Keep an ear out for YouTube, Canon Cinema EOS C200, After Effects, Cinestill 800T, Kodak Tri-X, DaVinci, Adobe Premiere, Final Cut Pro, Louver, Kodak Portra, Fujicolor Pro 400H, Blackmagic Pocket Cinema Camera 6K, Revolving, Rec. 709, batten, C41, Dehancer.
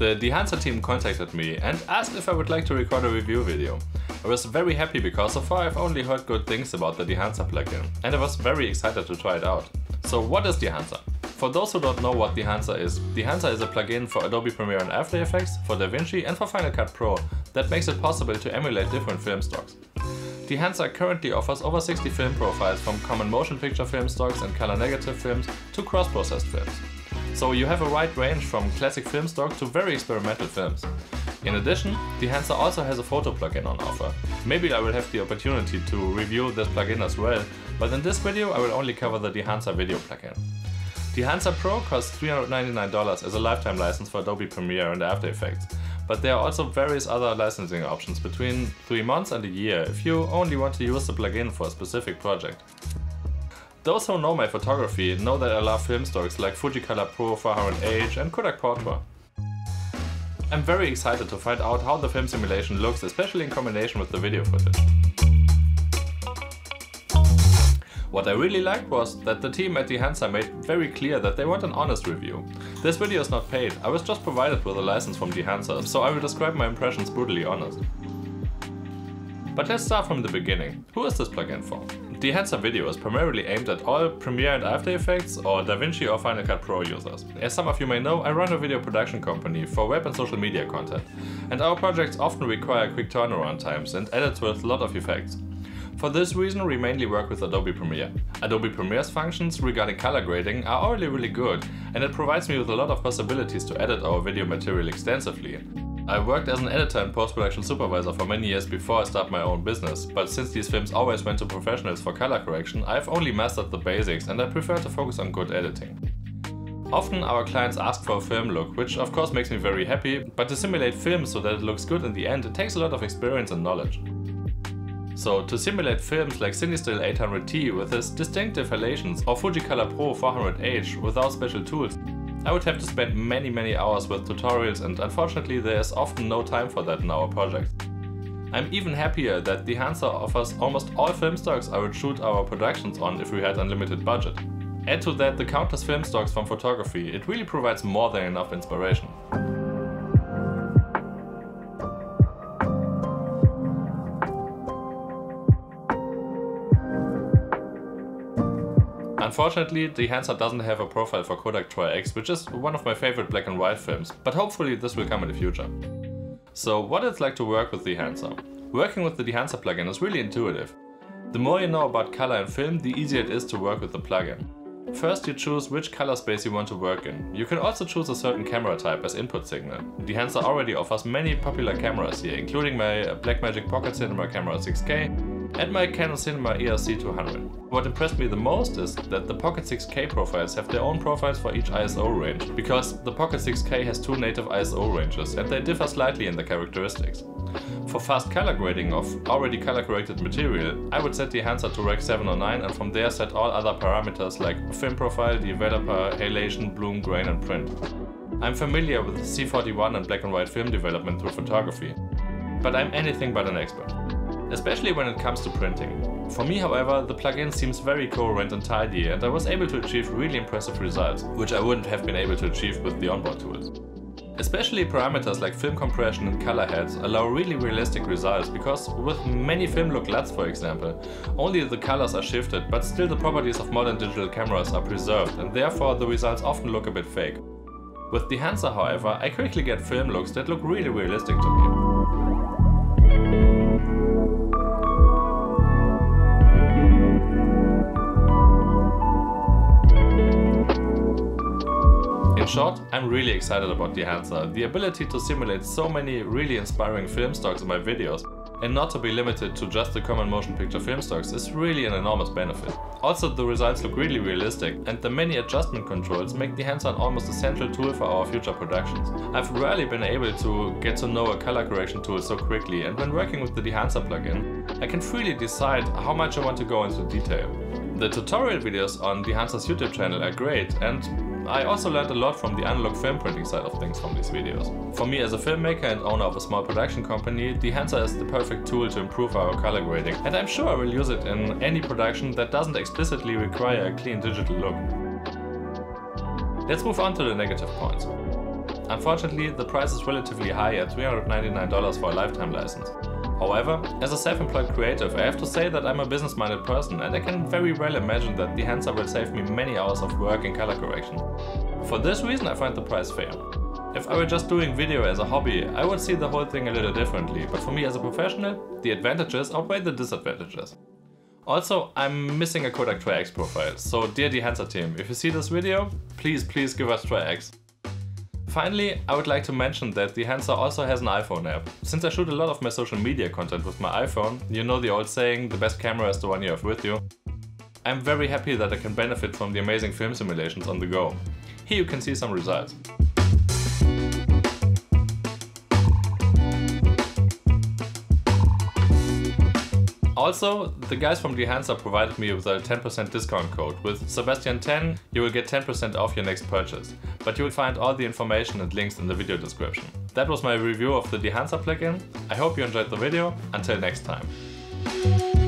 The Dehancer team contacted me and asked if I would like to record a review video. I was very happy because so far I've only heard good things about the Dehancer plugin and I was very excited to try it out. So what is Dehancer? For those who don't know what Dehancer is a plugin for Adobe Premiere and After Effects, for DaVinci and for Final Cut Pro that makes it possible to emulate different film stocks. Dehancer currently offers over 60 film profiles from common motion picture film stocks and color negative films to cross-processed films. So you have a wide range from classic film stock to very experimental films. In addition, Dehancer also has a photo plugin on offer. Maybe I will have the opportunity to review this plugin as well, but in this video I will only cover the Dehancer video plugin. Dehancer Pro costs $399 as a lifetime license for Adobe Premiere and After Effects, but there are also various other licensing options between 3 months and a year if you only want to use the plugin for a specific project. Those who know my photography know that I love film stocks like Fujicolor Pro 400H and Kodak Portra. I'm very excited to find out how the film simulation looks, especially in combination with the video footage. What I really liked was that the team at Dehancer made very clear that they want an honest review. This video is not paid, I was just provided with a license from Dehancer, so I will describe my impressions brutally honest. But let's start from the beginning. Who is this plugin for? Dehancer Video is primarily aimed at all Premiere and After Effects or DaVinci or Final Cut Pro users. As some of you may know, I run a video production company for web and social media content, and our projects often require quick turnaround times and edits with a lot of effects. For this reason, we mainly work with Adobe Premiere. Adobe Premiere's functions regarding color grading are already really good, and it provides me with a lot of possibilities to edit our video material extensively. I worked as an editor and post-production supervisor for many years before I started my own business, but since these films always went to professionals for color correction, I've only mastered the basics and I prefer to focus on good editing. Often our clients ask for a film look, which of course makes me very happy, but to simulate film so that it looks good in the end, it takes a lot of experience and knowledge. So to simulate films like Cinestill 800T with its distinctive halations or Fujicolor Pro 400H without special tools, I would have to spend many hours with tutorials, and unfortunately there is often no time for that in our project. I'm even happier that Dehancer offers almost all film stocks I would shoot our productions on if we had unlimited budget. Add to that the countless film stocks from photography, it really provides more than enough inspiration. Unfortunately, Dehancer doesn't have a profile for Kodak Tri-X, which is one of my favorite black and white films, but hopefully this will come in the future. So what it's like to work with Dehancer? Working with the Dehancer plugin is really intuitive. The more you know about color and film, the easier it is to work with the plugin. First you choose which color space you want to work in. You can also choose a certain camera type as input signal. Dehancer already offers many popular cameras here, including my Blackmagic Pocket Cinema Camera 6K, and my Canon Cinema EOS C200. What impressed me the most is that the Pocket 6K profiles have their own profiles for each ISO range, because the Pocket 6K has 2 native ISO ranges and they differ slightly in the characteristics. For fast color grading of already color corrected material, I would set Dehancer to Rec. 709 and from there set all other parameters like film profile, developer, halation, bloom, grain and print. I'm familiar with C41 and black and white film development through photography, but I'm anything but an expert. Especially when it comes to printing. For me, however, the plugin seems very coherent and tidy, and I was able to achieve really impressive results, which I wouldn't have been able to achieve with the onboard tools. Especially parameters like film compression and color heads allow really realistic results, because with many film look LUTs, for example, only the colors are shifted, but still the properties of modern digital cameras are preserved, and therefore the results often look a bit fake. With Dehancer, however, I quickly get film looks that look really realistic to me. In short, I'm really excited about Dehancer, the ability to simulate so many really inspiring film stocks in my videos and not to be limited to just the common motion picture film stocks is really an enormous benefit. Also, the results look really realistic and the many adjustment controls make Dehancer an almost essential tool for our future productions. I've rarely been able to get to know a color correction tool so quickly, and when working with the Dehancer plugin, I can freely decide how much I want to go into detail. The tutorial videos on Dehancer's YouTube channel are great, and I also learned a lot from the analog film printing side of things from these videos. For me as a filmmaker and owner of a small production company, Dehancer is the perfect tool to improve our color grading, and I'm sure I will use it in any production that doesn't explicitly require a clean digital look. Let's move on to the negative points. Unfortunately, the price is relatively high at $399 for a lifetime license. However, as a self-employed creative, I have to say that I'm a business-minded person and I can very well imagine that Dehancer will save me many hours of work in color correction. For this reason I find the price fair. If I were just doing video as a hobby, I would see the whole thing a little differently, but for me as a professional, the advantages outweigh the disadvantages. Also, I'm missing a Kodak Tri-X profile, so dear Dehancer team, if you see this video, please give us Tri-X. Finally, I would like to mention that Dehancer also has an iPhone app. Since I shoot a lot of my social media content with my iPhone, you know the old saying, the best camera is the one you have with you. I'm very happy that I can benefit from the amazing film simulations on the go. Here you can see some results. Also, the guys from Dehancer provided me with a 10% discount code. With Sebastian10, you will get 10% off your next purchase. But you will find all the information and links in the video description. That was my review of the Dehancer plugin. I hope you enjoyed the video. Until next time.